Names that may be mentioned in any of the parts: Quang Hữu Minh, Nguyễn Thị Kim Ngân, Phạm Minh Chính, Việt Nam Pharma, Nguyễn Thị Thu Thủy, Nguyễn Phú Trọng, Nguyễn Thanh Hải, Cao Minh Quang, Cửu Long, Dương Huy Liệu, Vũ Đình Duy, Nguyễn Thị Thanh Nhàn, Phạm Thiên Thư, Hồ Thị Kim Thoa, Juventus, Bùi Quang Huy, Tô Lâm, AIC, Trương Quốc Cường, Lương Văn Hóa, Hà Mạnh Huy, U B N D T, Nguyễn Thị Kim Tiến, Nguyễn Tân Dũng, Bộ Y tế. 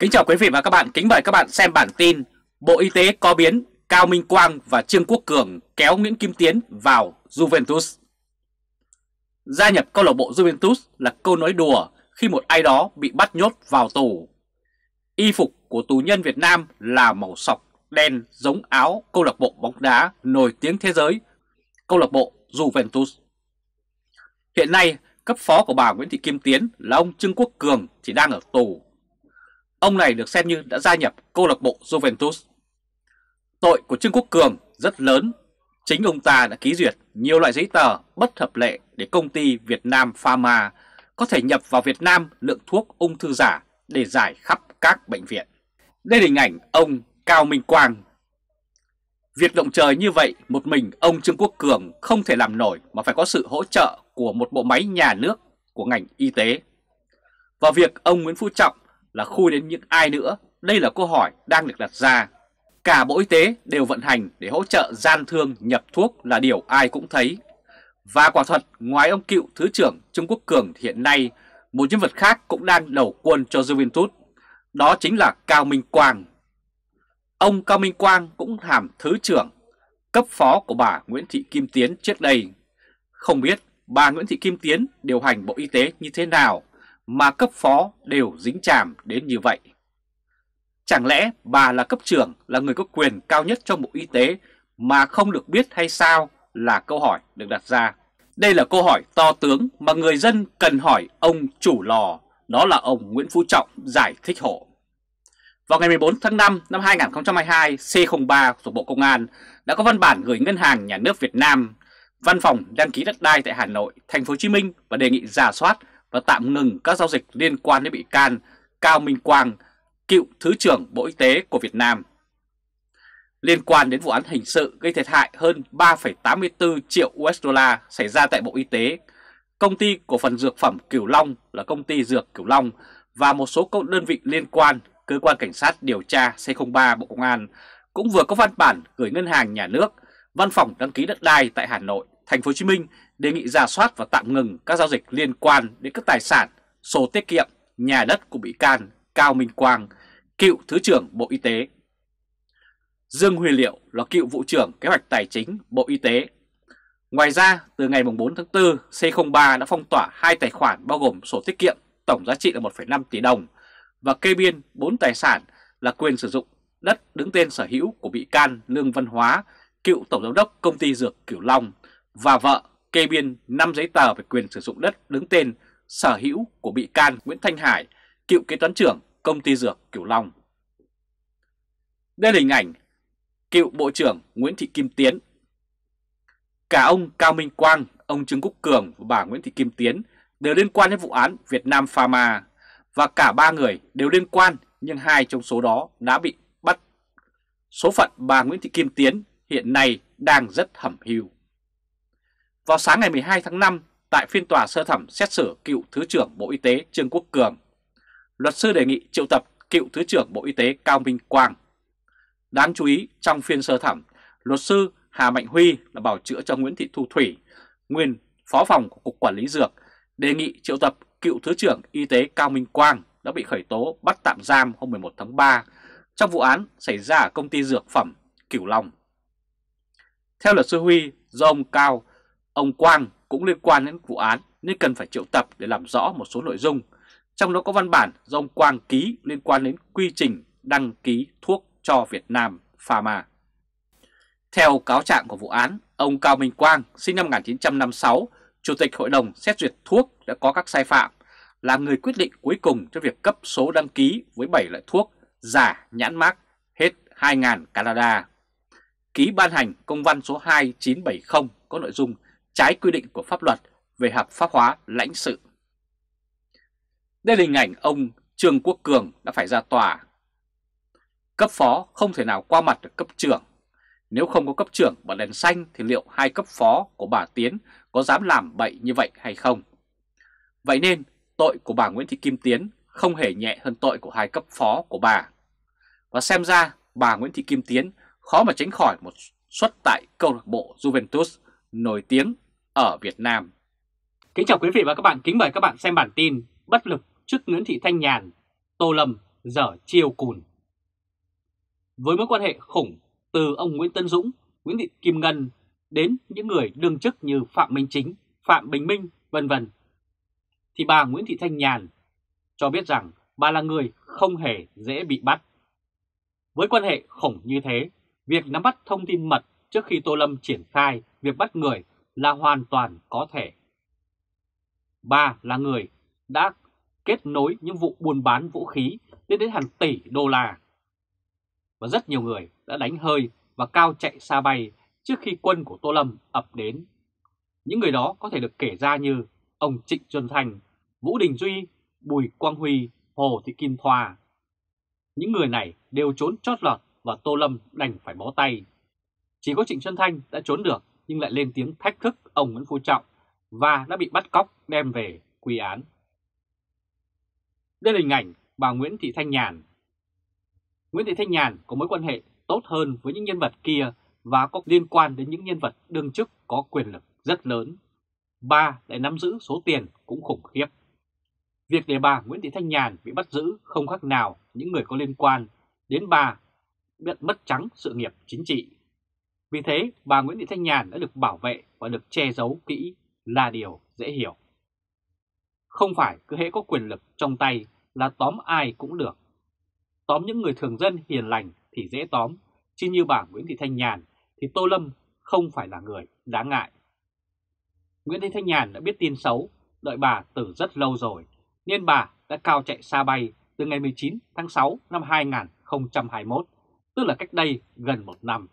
Kính chào quý vị và các bạn, kính mời các bạn xem bản tin Bộ Y tế có biến, Cao Minh Quang và Trương Quốc Cường kéo Nguyễn Kim Tiến vào Juventus. Gia nhập câu lạc bộ Juventus là câu nói đùa khi một ai đó bị bắt nhốt vào tù. Y phục của tù nhân Việt Nam là màu sọc đen giống áo câu lạc bộ bóng đá nổi tiếng thế giới, câu lạc bộ Juventus. Hiện nay, cấp phó của bà Nguyễn Thị Kim Tiến là ông Trương Quốc Cường thì đang ở tù. Ông này được xem như đã gia nhập câu lạc bộ Juventus. Tội của Trương Quốc Cường rất lớn. Chính ông ta đã ký duyệt nhiều loại giấy tờ bất hợp lệ để công ty Việt Nam Pharma có thể nhập vào Việt Nam lượng thuốc ung thư giả để giải khắp các bệnh viện. Đây là hình ảnh ông Cao Minh Quang. Việc động trời như vậy, một mình ông Trương Quốc Cường không thể làm nổi mà phải có sự hỗ trợ của một bộ máy nhà nước của ngành y tế. Và việc ông Nguyễn Phú Trọng là khui đến những ai nữa, đây là câu hỏi đang được đặt ra. Cả Bộ Y tế đều vận hành để hỗ trợ gian thương nhập thuốc là điều ai cũng thấy. Và quả thật, ngoài ông cựu Thứ trưởng Trương Quốc Cường hiện nay, một nhân vật khác cũng đang đầu quân cho Juventus, đó chính là Cao Minh Quang. Ông Cao Minh Quang cũng làm Thứ trưởng, cấp phó của bà Nguyễn Thị Kim Tiến trước đây. Không biết bà Nguyễn Thị Kim Tiến điều hành Bộ Y tế như thế nào mà cấp phó đều dính chàm đến như vậy. Chẳng lẽ bà là cấp trưởng, là người có quyền cao nhất trong Bộ Y tế mà không được biết hay sao, là câu hỏi được đặt ra. Đây là câu hỏi to tướng mà người dân cần hỏi ông chủ lò, đó là ông Nguyễn Phú Trọng giải thích hộ. Vào ngày 14 tháng 5 năm 2022, C03 thuộc Bộ Công an đã có văn bản gửi Ngân hàng Nhà nước Việt Nam, Văn phòng Đăng ký Đất đai tại Hà Nội, Thành phố Hồ Chí Minh và đề nghị rà soát và tạm ngừng các giao dịch liên quan đến bị can Cao Minh Quang, cựu Thứ trưởng Bộ Y tế của Việt Nam, liên quan đến vụ án hình sự gây thiệt hại hơn 3,84 triệu USD xảy ra tại Bộ Y tế, công ty cổ phần dược phẩm Cửu Long là công ty dược Cửu Long và một số các đơn vị liên quan. Cơ quan Cảnh sát điều tra C03 Bộ Công an cũng vừa có văn bản gửi Ngân hàng Nhà nước, Văn phòng Đăng ký Đất đai tại Hà Nội, Thành phố Hồ Chí Minh đề nghị rà soát và tạm ngừng các giao dịch liên quan đến các tài sản, sổ tiết kiệm, nhà đất của bị can Cao Minh Quang, cựu Thứ trưởng Bộ Y tế. Dương Huy Liệu là cựu Vụ trưởng Kế hoạch Tài chính Bộ Y tế. Ngoài ra, từ ngày 4 tháng 4, C03 đã phong tỏa 2 tài khoản bao gồm sổ tiết kiệm tổng giá trị là 1,5 tỷ đồng và kê biên 4 tài sản là quyền sử dụng đất đứng tên sở hữu của bị can Lương Văn Hóa, cựu Tổng giám đốc Công ty Dược Cửu Long và vợ, kê biên 5 giấy tờ về quyền sử dụng đất đứng tên sở hữu của bị can Nguyễn Thanh Hải, cựu Kế toán trưởng Công ty Dược Cửu Long. Đây là hình ảnh cựu Bộ trưởng Nguyễn Thị Kim Tiến. Cả ông Cao Minh Quang, ông Trương Quốc Cường và bà Nguyễn Thị Kim Tiến đều liên quan đến vụ án Việt Nam Pharma và cả ba người đều liên quan, nhưng hai trong số đó đã bị bắt. Số phận bà Nguyễn Thị Kim Tiến hiện nay đang rất hẩm hiu. Vào sáng ngày 12 tháng 5, tại phiên tòa sơ thẩm xét xử cựu Thứ trưởng Bộ Y tế Trương Quốc Cường, luật sư đề nghị triệu tập cựu Thứ trưởng Bộ Y tế Cao Minh Quang. Đáng chú ý, trong phiên sơ thẩm, luật sư Hà Mạnh Huy là bào chữa cho Nguyễn Thị Thu Thủy, nguyên phó phòng của Cục Quản lý Dược, đề nghị triệu tập cựu Thứ trưởng Y tế Cao Minh Quang đã bị khởi tố bắt tạm giam hôm 11 tháng 3 trong vụ án xảy ra ở Công ty Dược phẩm Cửu Long. Theo luật sư Huy, do ông Quang cũng liên quan đến vụ án nên cần phải triệu tập để làm rõ một số nội dung, trong đó có văn bản do ông Quang ký liên quan đến quy trình đăng ký thuốc cho Việt Nam Pharma. Theo cáo trạng của vụ án, ông Cao Minh Quang sinh năm 1956, Chủ tịch Hội đồng xét duyệt thuốc đã có các sai phạm, là người quyết định cuối cùng cho việc cấp số đăng ký với 7 loại thuốc giả nhãn mác hết 2000 Canada, ký ban hành công văn số 2970 có nội dung trái quy định của pháp luật về hợp pháp hóa lãnh sự. Đây là hình ảnh ông Trương Quốc Cường đã phải ra tòa. Cấp phó không thể nào qua mặt được cấp trưởng. Nếu không có cấp trưởng và đèn xanh thì liệu hai cấp phó của bà Tiến có dám làm bậy như vậy hay không? Vậy nên tội của bà Nguyễn Thị Kim Tiến không hề nhẹ hơn tội của hai cấp phó của bà. Và xem ra bà Nguyễn Thị Kim Tiến khó mà tránh khỏi một suất tại câu lạc bộ Juventus nổi tiếng ở Việt Nam. Kính chào quý vị và các bạn, kính mời các bạn xem bản tin bất lực trước Nguyễn Thị Thanh Nhàn, Tô Lâm dở chiều cùn. Với mối quan hệ khủng từ ông Nguyễn Tân Dũng, Nguyễn Thị Kim Ngân đến những người đương chức như Phạm Minh Chính, Phạm Bình Minh, vân vân, thì bà Nguyễn Thị Thanh Nhàn cho biết rằng bà là người không hề dễ bị bắt. Với quan hệ khủng như thế, việc nắm bắt thông tin mật trước khi Tô Lâm triển khai việc bắt người là hoàn toàn có thể. Bà là người đã kết nối những vụ buôn bán vũ khí lên đến hàng tỷ đô la. Và rất nhiều người đã đánh hơi và cao chạy xa bay trước khi quân của Tô Lâm ập đến. Những người đó có thể được kể ra như ông Trịnh Xuân Thanh, Vũ Đình Duy, Bùi Quang Huy, Hồ Thị Kim Thoa. Những người này đều trốn chót lọt và Tô Lâm đành phải bó tay. Chỉ có Trịnh Xuân Thanh đã trốn được nhưng lại lên tiếng thách thức ông Nguyễn Phú Trọng và đã bị bắt cóc đem về quy án. Đây là hình ảnh bà Nguyễn Thị Thanh Nhàn. Nguyễn Thị Thanh Nhàn có mối quan hệ tốt hơn với những nhân vật kia và có liên quan đến những nhân vật đương chức có quyền lực rất lớn. Bà lại nắm giữ số tiền cũng khủng khiếp. Việc để bà Nguyễn Thị Thanh Nhàn bị bắt giữ không khác nào những người có liên quan đến bà bị mất trắng sự nghiệp chính trị. Vì thế, bà Nguyễn Thị Thanh Nhàn đã được bảo vệ và được che giấu kỹ là điều dễ hiểu. Không phải cứ hễ có quyền lực trong tay là tóm ai cũng được. Tóm những người thường dân hiền lành thì dễ tóm, chứ như bà Nguyễn Thị Thanh Nhàn thì Tô Lâm không phải là người đáng ngại. Nguyễn Thị Thanh Nhàn đã biết tin xấu, đợi bà từ rất lâu rồi, nên bà đã cao chạy xa bay từ ngày 19 tháng 6 năm 2021, tức là cách đây gần một năm.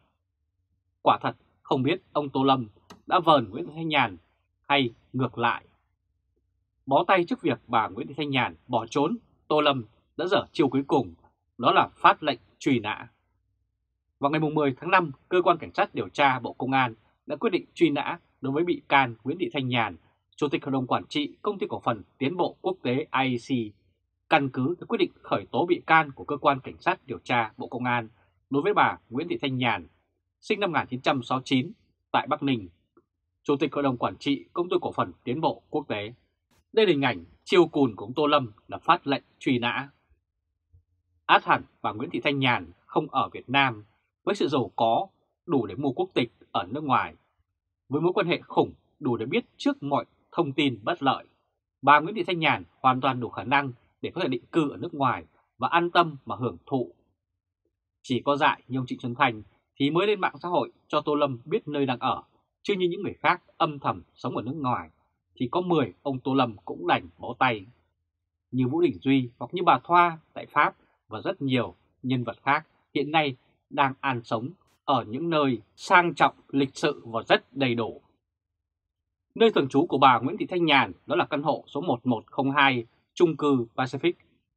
Quả thật không biết ông Tô Lâm đã vờn Nguyễn Thị Thanh Nhàn hay ngược lại. Bó tay trước việc bà Nguyễn Thị Thanh Nhàn bỏ trốn, Tô Lâm đã dở chiêu cuối cùng, đó là phát lệnh truy nã. Vào ngày 10 tháng 5, Cơ quan Cảnh sát Điều tra Bộ Công an đã quyết định truy nã đối với bị can Nguyễn Thị Thanh Nhàn, Chủ tịch Hội đồng Quản trị Công ty Cổ phần Tiến bộ Quốc tế AIC, căn cứ theo quyết định khởi tố bị can của Cơ quan Cảnh sát Điều tra Bộ Công an đối với bà Nguyễn Thị Thanh Nhàn, sinh năm 1969 tại Bắc Ninh, Chủ tịch Hội đồng Quản trị Công ty Cổ phần Tiến bộ Quốc tế. Đây là hình ảnh chiêu cùn của ông Tô Lâm là phát lệnh truy nã. Át hẳn bà Nguyễn Thị Thanh Nhàn không ở Việt Nam với sự giàu có đủ để mua quốc tịch ở nước ngoài. Với mối quan hệ khủng đủ để biết trước mọi thông tin bất lợi, bà Nguyễn Thị Thanh Nhàn hoàn toàn đủ khả năng để có thể định cư ở nước ngoài và an tâm mà hưởng thụ. Chỉ có dại như ông Trịnh Xuân Thanh thì mới lên mạng xã hội cho Tô Lâm biết nơi đang ở, chứ như những người khác âm thầm sống ở nước ngoài thì có 10 ông Tô Lâm cũng đành bó tay, như Vũ Đình Duy hoặc như bà Thoa tại Pháp và rất nhiều nhân vật khác hiện nay đang an sống ở những nơi sang trọng, lịch sự và rất đầy đủ. Nơi thường trú của bà Nguyễn Thị Thanh Nhàn đó là căn hộ số 1102 chung cư Pacific,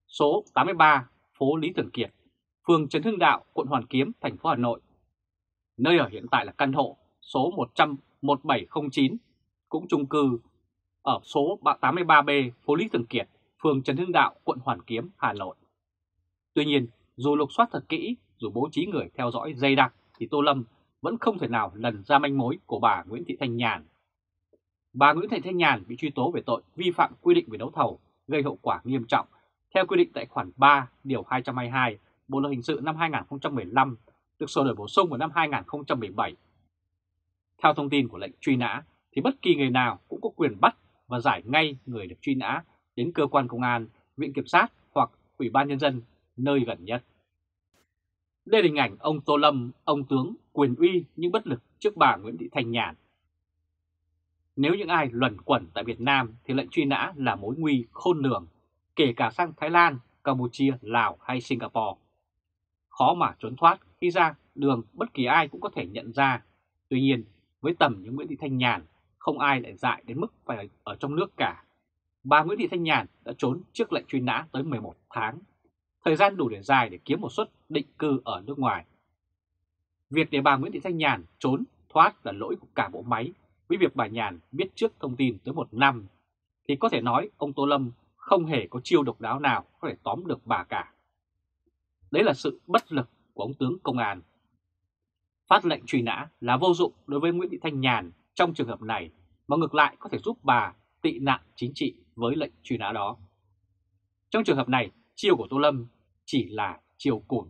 số 83 phố Lý Thường Kiệt, phường Trần Hưng Đạo, quận Hoàn Kiếm, thành phố Hà Nội. Nơi ở hiện tại là căn hộ số 1709 cũng chung cư ở số 83B phố Lý Thường Kiệt, phường Trần Hưng Đạo, quận Hoàn Kiếm, Hà Nội. Tuy nhiên, dù lục soát thật kỹ, dù bố trí người theo dõi dày đặc thì Tô Lâm vẫn không thể nào lần ra manh mối của bà Nguyễn Thị Thanh Nhàn. Bà Nguyễn Thị Thanh Nhàn bị truy tố về tội vi phạm quy định về đấu thầu gây hậu quả nghiêm trọng theo quy định tại khoản 3 điều 222 Bộ luật hình sự năm 2015 được sửa đổi bổ sung vào năm 2017. Theo thông tin của lệnh truy nã thì bất kỳ người nào cũng có quyền bắt và giải ngay người được truy nã đến cơ quan công an, viện kiểm sát hoặc ủy ban nhân dân nơi gần nhất. Đây là hình ảnh ông Tô Lâm, ông tướng quyền uy nhưng bất lực trước bà Nguyễn Thị Thanh Nhàn. Nếu những ai luẩn quẩn tại Việt Nam thì lệnh truy nã là mối nguy khôn lường, kể cả sang Thái Lan, Campuchia, Lào hay Singapore. Khó mà trốn thoát, khi ra đường bất kỳ ai cũng có thể nhận ra. Tuy nhiên, với tầm như Nguyễn Thị Thanh Nhàn, không ai lại dại đến mức phải ở trong nước cả. Bà Nguyễn Thị Thanh Nhàn đã trốn trước lệnh truy nã tới 11 tháng, thời gian đủ để dài để kiếm một suất định cư ở nước ngoài. Việc để bà Nguyễn Thị Thanh Nhàn trốn thoát là lỗi của cả bộ máy. Với việc bà Nhàn biết trước thông tin tới một năm thì có thể nói ông Tô Lâm không hề có chiêu độc đáo nào có thể tóm được bà cả. Đấy là sự bất lực của ông tướng công an. Phát lệnh truy nã là vô dụng đối với Nguyễn Thị Thanh Nhàn trong trường hợp này, mà ngược lại có thể giúp bà tị nạn chính trị với lệnh truy nã đó. Trong trường hợp này, chiêu của Tô Lâm chỉ là chiều cụt